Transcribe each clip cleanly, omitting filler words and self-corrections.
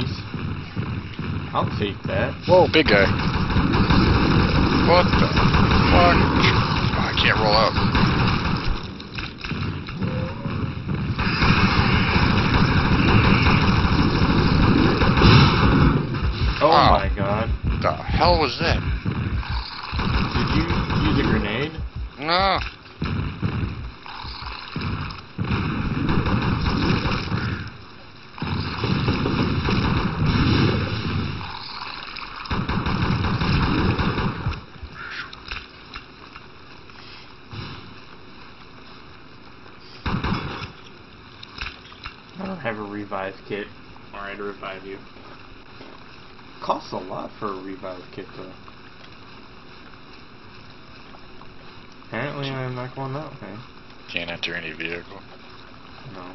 piece. I'll take that. Whoa, big guy. What the fuck? Oh, I can't roll out. Oh my god. What the hell was that? Did you use a grenade? No. I don't have a revive kit. Alright, to revive you. Costs a lot for a revive kit, though. Apparently, I'm not going that way. Can't enter any vehicle. No.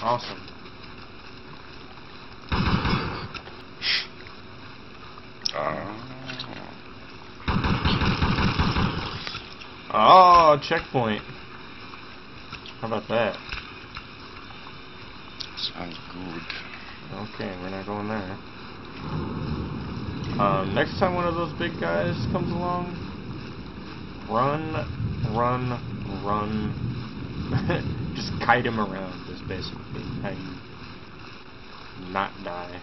Awesome. Oh, checkpoint. How about that? Sounds good. Okay, we're not going there. Next time one of those big guys comes along, run. Just kite him around is basically how you not die.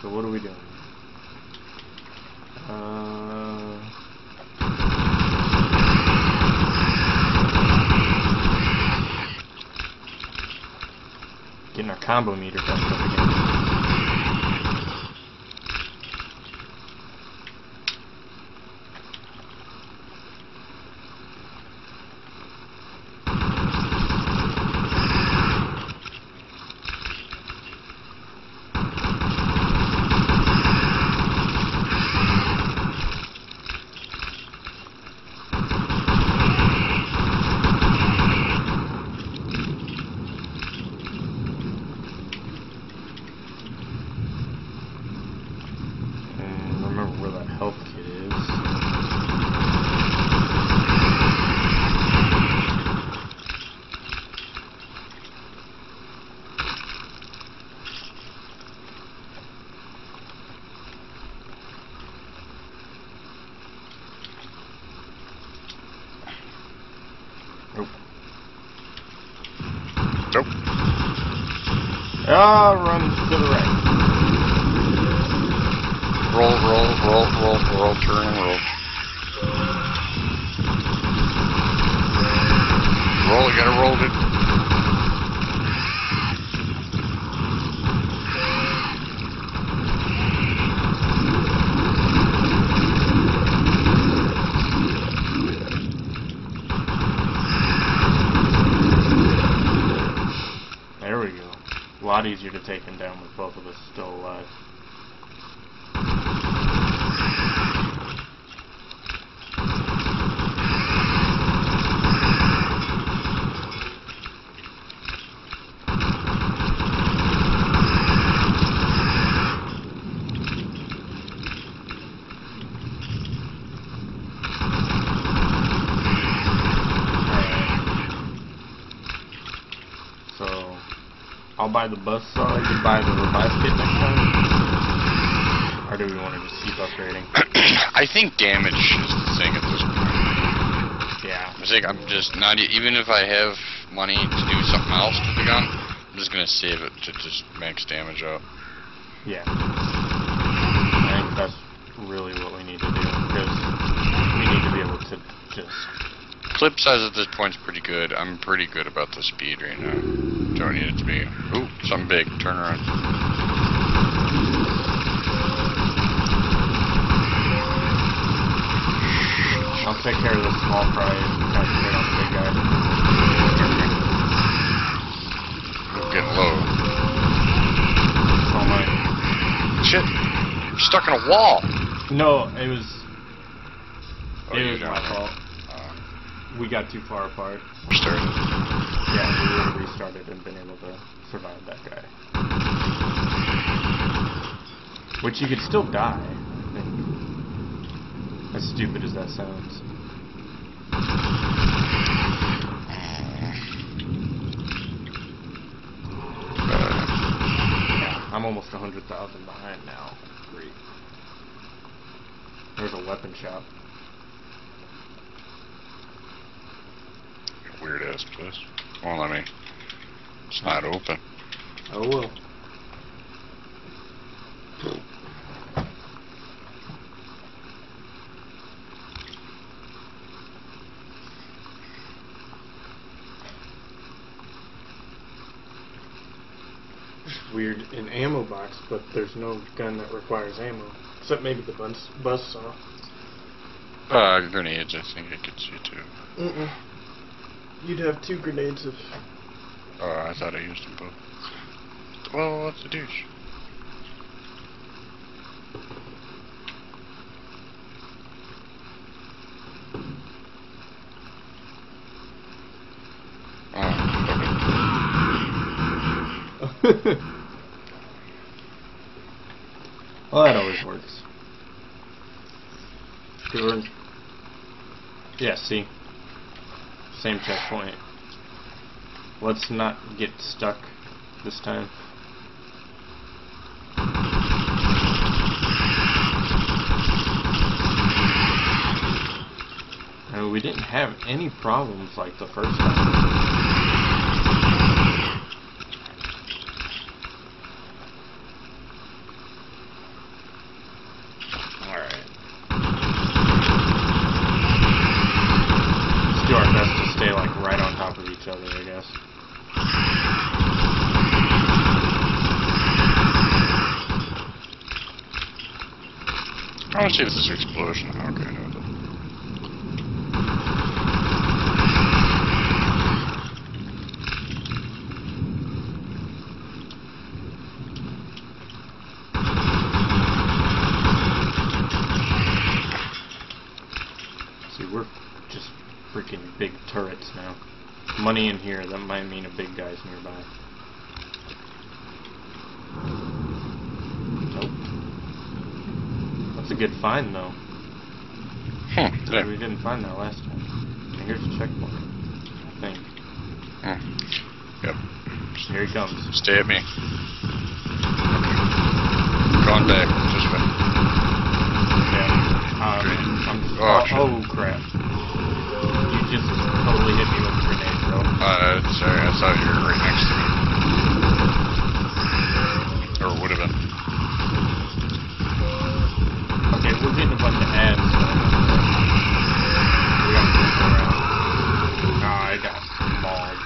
So what are we doing? Getting our combo meter back up again. Nope. Ah, runs to the right. Roll, turn, roll. Roll, you gotta roll it. A lot easier to take him down with both of us still alive. I'll buy the bus saw, you can buy the revive kit next time. Or do we want to just keep upgrading? I think damage is the thing at this point. Yeah. I'm just not, even if I have money to do something else with the gun, I'm just going to save it to just max damage up. Yeah. I think that's really what we need to do, because we need to be able to just... Clip size at this point is pretty good. I'm pretty good about the speed right now. Don't need it to be. Ooh, something big. Turn around. I'll take care of the small fry and concentrate on the big guy. We'll get low. Oh my. Shit. You're stuck in a wall. No, it was. Oh, it was my fault. we got too far apart. Restart. Yeah, we restarted and been able to survive that guy. Which you could still die. As stupid as that sounds. Yeah, I'm almost 100,000 behind now. Great. There's a weapon shop. Weird ass place. Won't let me. It's not open. Oh well. Weird, an ammo box, but there's no gun that requires ammo. Except maybe the buzz saw. Grenades, I think it gets you too. Mm-mm. You'd have two grenades if... Oh, I thought I used them both. Well, that's a douche. Well, that always works. Sure. Yeah, see? Same checkpoint. Let's not get stuck this time. I mean, we didn't have any problems like the first time. I want to see if this explosion. Okay, no. See, we're just freaking big turrets now. Money in here, that might mean a big guy's nearby. That's a good find, though. Yeah. We didn't find that last time. And here's a checkpoint, I think. Yep. Here he comes. Stay at me. Gone back. Just wait. Yeah. Oh, crap. You just totally hit me with a grenade, bro. Sorry, I thought you were right next to me. Or would have been. We're getting a bunch of ads. So we gotta go around. Nah, I got mauled.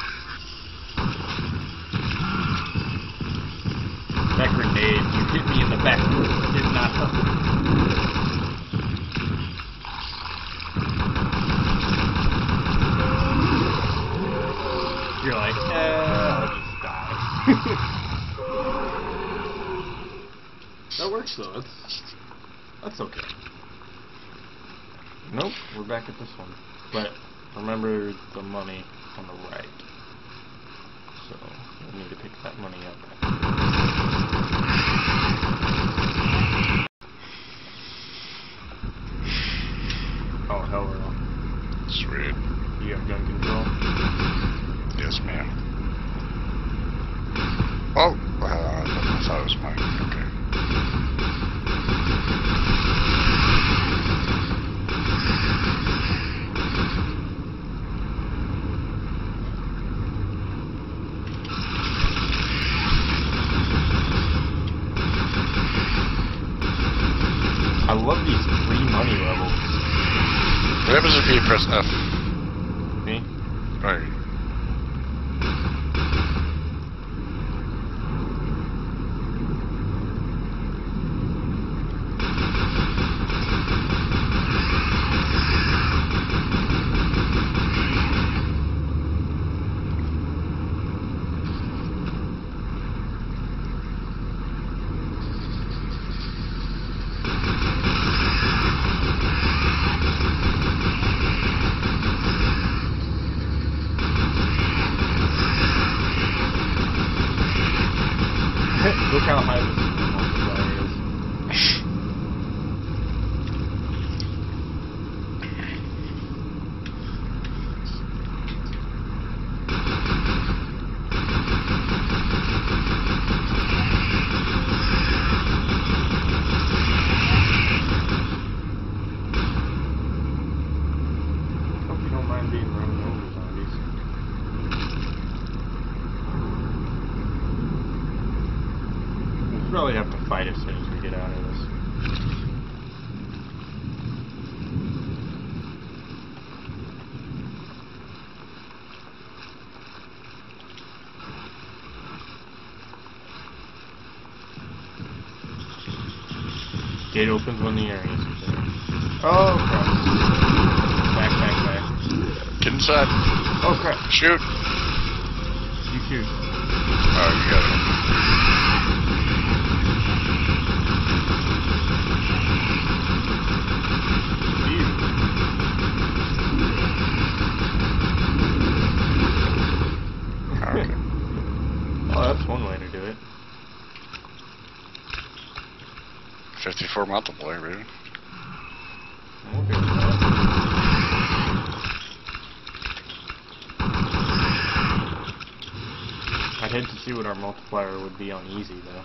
That grenade, you hit me in the back. It did not help. You're like, I'll just die. That works though. That's okay. Nope, we're back at this one. But remember the money on the right. So we need to pick that money up. Oh, hell yeah. Sweet. You have gun control? Yes, ma'am. Oh, I thought it was mine. Okay. I love these free money levels. What happens if you press F? Me? Right. Gate opens when the area is open. Oh, crap. Back, back, back. Get inside. Oh, crap. Shoot. You shoot. Oh, you got it. Oh, that's one way to do it. 54 multiplayer, dude. We'll get to that. I'd hate to see what our multiplier would be on easy, though.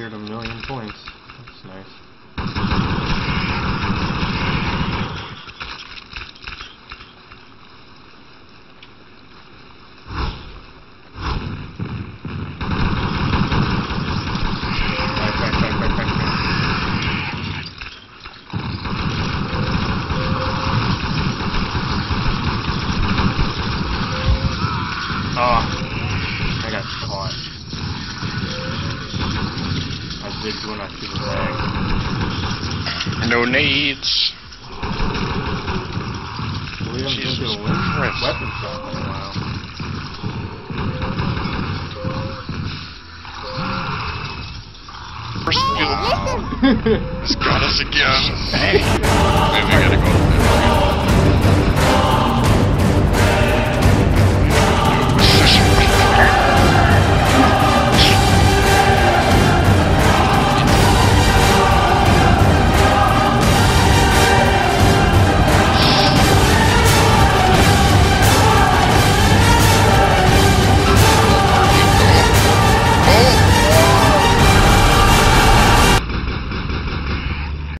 A 1,000,000 points. That's nice. Oh, I got caught. When I shoot back. No nades. We haven't been to a weapon shop in a while. First kill. He's got us again. Hey. Maybe we gotta go.